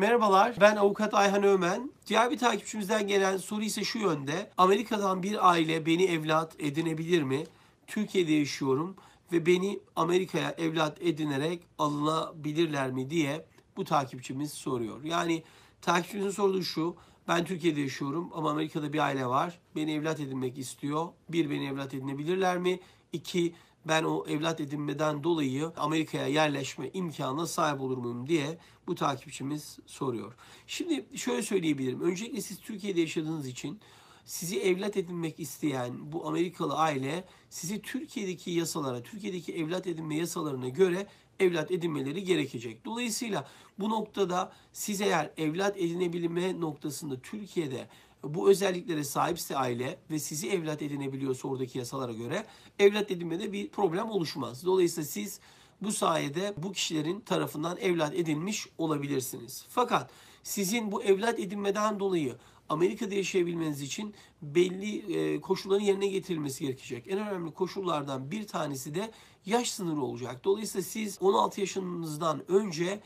Merhabalar, ben avukat Ayhan Öğmen. Diğer bir takipçimizden gelen soru ise şu yönde. Amerika'dan bir aile beni evlat edinebilir mi? Türkiye'de yaşıyorum ve beni Amerika'ya evlat edinerek alınabilirler mi diye bu takipçimiz soruyor. Yani takipçimizin sorduğu şu: ben Türkiye'de yaşıyorum ama Amerika'da bir aile var. Beni evlat edinmek istiyor. Bir, beni evlat edinebilirler mi? İki, ben o evlat edinmeden dolayı Amerika'ya yerleşme imkanına sahip olur muyum diye bu takipçimiz soruyor. Şimdi şöyle söyleyebilirim. Öncelikle siz Türkiye'de yaşadığınız için sizi evlat edinmek isteyen bu Amerikalı aile sizi Türkiye'deki yasalara, Türkiye'deki evlat edinme yasalarına göre evlat edinmeleri gerekecek. Dolayısıyla bu noktada siz eğer evlat edinebilme noktasında Türkiye'de bu özelliklere sahipse aile ve sizi evlat edinebiliyorsa oradaki yasalara göre evlat edinmede bir problem oluşmaz. Dolayısıyla siz bu sayede bu kişilerin tarafından evlat edinmiş olabilirsiniz. Fakat sizin bu evlat edinmeden dolayı Amerika'da yaşayabilmeniz için belli koşulların yerine getirilmesi gerekecek. En önemli koşullardan bir tanesi de yaş sınırı olacak. Dolayısıyla siz 16 yaşınızdan önce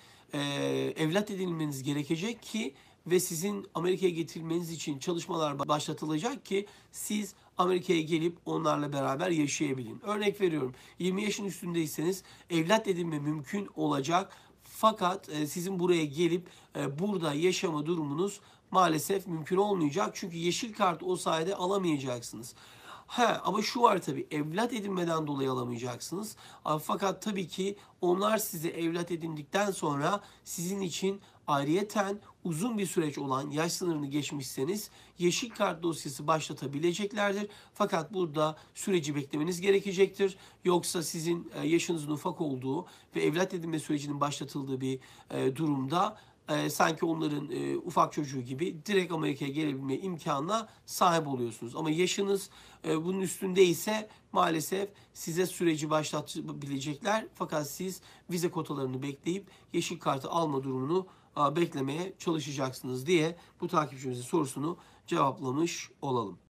evlat edinmeniz gerekecek ki ve sizin Amerika'ya getirilmeniz için çalışmalar başlatılacak ki siz Amerika'ya gelip onlarla beraber yaşayabilin. Örnek veriyorum, 20 yaşın üstündeyseniz evlat edinme mümkün olacak. Fakat sizin buraya gelip burada yaşama durumunuz maalesef mümkün olmayacak. Çünkü yeşil kartı o sayede alamayacaksınız. Ama şu var tabii, evlat edinmeden dolayı alamayacaksınız. Fakat tabii ki onlar size evlat edindikten sonra sizin için ayrıyeten uzun bir süreç olan yaş sınırını geçmişseniz yeşil kart dosyası başlatabileceklerdir. Fakat burada süreci beklemeniz gerekecektir. Yoksa sizin yaşınızın ufak olduğu ve evlat edinme sürecinin başlatıldığı bir durumda sanki onların ufak çocuğu gibi direkt Amerika'ya gelebilme imkanına sahip oluyorsunuz. Ama yaşınız bunun üstünde ise maalesef size süreci başlatabilecekler. Fakat siz vize kotalarını bekleyip yeşil kartı alma durumunu beklemeye çalışacaksınız diye bu takipçimizin sorusunu cevaplamış olalım.